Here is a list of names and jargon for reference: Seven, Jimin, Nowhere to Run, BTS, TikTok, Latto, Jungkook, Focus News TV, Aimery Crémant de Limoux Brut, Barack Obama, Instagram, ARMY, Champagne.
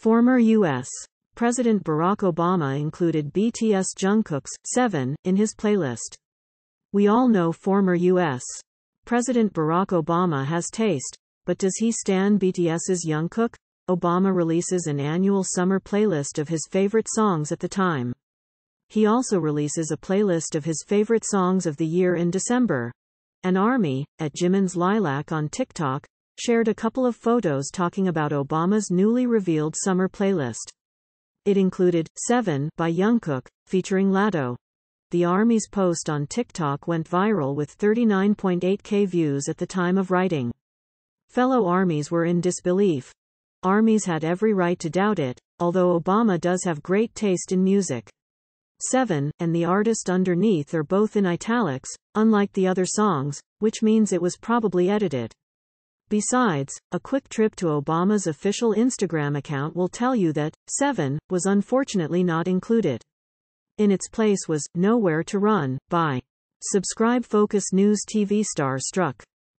Former U.S. President Barack Obama included BTS Jungkook's "Seven" in his playlist. We all know former U.S. President Barack Obama has taste, but does he stan BTS's Jungkook? Obama releases an annual summer playlist of his favorite songs at the time. He also releases a playlist of his favorite songs of the year in December. And ARMY, at Jimin's Lilac on TikTok, shared a couple of photos talking about Obama's newly revealed summer playlist. It included "Seven" by Jungkook, featuring Latto. The ARMY's post on TikTok went viral with 39.8K views at the time of writing. Fellow ARMYs were in disbelief. ARMYs had every right to doubt it, although Obama does have great taste in music. "Seven" and the artist underneath are both in italics, unlike the other songs, which means it was probably edited. Besides, a quick trip to Obama's official Instagram account will tell you that "Seven" was unfortunately not included. In its place was "Nowhere to Run" by. Subscribe Focus News TV.